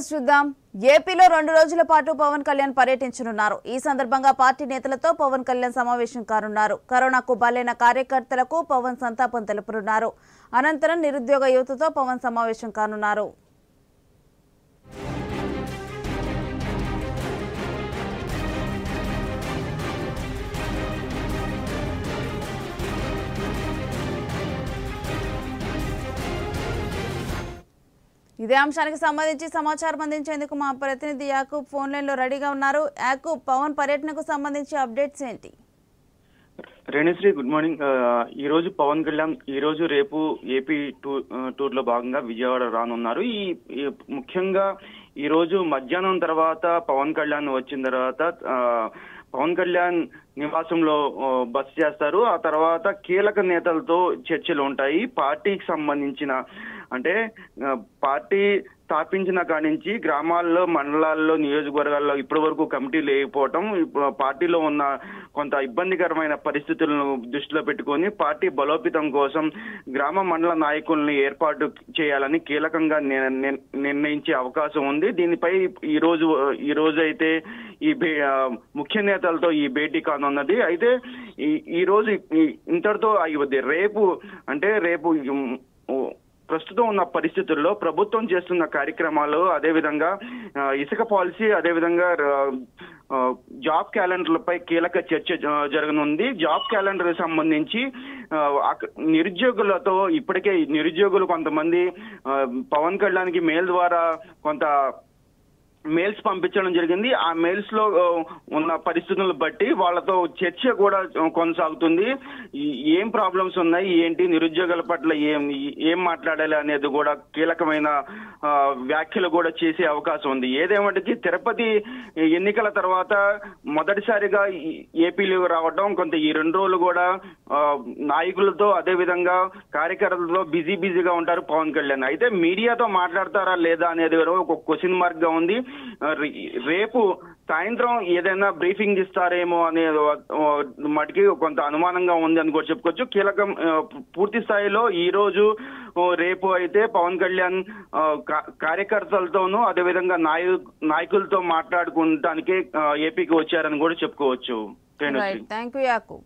Sudam, Yepilo Rondorojula Patu Pawan Kalyan Paretinchunaru, East and the Banga Party Netalato, Pawan Kalyan Samavision Karunaru, Karona Kubalena Karekar Telaku, Pawan Santa Pantelapunaru, Anantaran Nirudyoga Yotuto, Pawan Samavision Karunaru. Idam Shanaka Samadichi Samachar Mandin Chendikuma Paratini, the Yakub phone line Loradiga Naru, Yakub, Pawan Paretnaku Samadichi updates Senti. Renasri, good morning. Eroju Pawan Kalyan, Eroju Repu, AP Tutla Banga, Vijayawada Ranunaru, Mukhanga, Eroju Madhyanam Tarvata, Pawan Kalyan Vachin Tarvata, Pawan Kalyan Nivasamlo Bus Chestaru, Aa Tarvata, Kelaka Netalto, Churchill Untayi, Party Sambandhinchina. అంటే party స్థాపించిన కాడి నుంచి గ్రామాల్లో మండలాల్లో నియోజకవర్గాల్లో ఇప్పటివరకు committee లేకపోవడం పార్టీలో ఉన్న కొంత ఇబ్బందికరమైన పరిస్థితులను దృష్టిలో పెట్టుకొని పార్టీ బలోపేతం కోసం గ్రామ మండల నాయకుల్ని ఏర్పాటు చేయాలని కీలకంగా నిర్ణయించే అవకాశం ఉంది. దీనిపై ఈ రోజు అయితే ఈ ముఖ్య నేతలతో ఈ భేటీ కానున్నది. అయితే ఈ రోజు ఇంతటితో ఆగిపోద్ది. రేపు ప్రస్తుతం ఉన్న పరిస్థితుల్లో ప్రభుత్వం చేస్తున్న కార్యక్రమాలు అదే విధంగా ఇసుక పాలసీ అదే విధంగా జాబ్ క్యాలెండర్లపై కీలక చర్చ జరగనుంది. జాబ్ క్యాలెండర్ సంబంధించి నిరుద్యోగులతో ఇప్పటికే నిరుద్యోగులు కొంతమంది పవన్ కళ్యాణ్కి మెయిల్ ద్వారా కొంత మెయిల్స్ పంపించడం జరిగింది. ఆ మెయిల్స్ లో ఉన్న పరిస్థితులను బట్టి వాళ్ళతో చర్చ కూడా కొనసాగుతుంది. ఏం ప్రాబ్లమ్స్ ఉన్నాయి, ఏంటి నిరుద్యోగాల పట్ల ఏం మాట్లాడాలి అనేది కూడా కీలకమైన వ్యాఖ్యలు కూడా చేసే అవకాశం ఉంది. ఏదేమంటే తిరుపతి ఎన్నికల తర్వాత మొదటిసారిగా ఏపీలో రావడం కొంత ఈ రెండు రోజులు కూడా నాయకులతో అదేవిధంగా కార్యకర్తలతో బిజీగా ఉంటారు పవన్ కళ్యాణ్. అయితే మీడియాతో మాట్లాడతారా లేదా అనేది ఒక క్వశ్చన్ మార్క్ గా ఉంది. రేపు సాయంత్రం ఏదైనా బ్రీఫింగ్ ఇస్తారేమో అనే మటుకి కొంత అనుమానంగా ఉంది అని కూడా చెప్పుకోవచ్చు. కీలకం పూర్తి స్థాయిలో ఈ రోజు రేపు అయితే పవన్ కళ్యాణ్ కార్యకర్తలతోనూ అదేవిధంగా నాయకులతో మాట్లాడుకోవడానికి ఏపీకి వచ్చారని కూడా చెప్పుకోవచ్చు.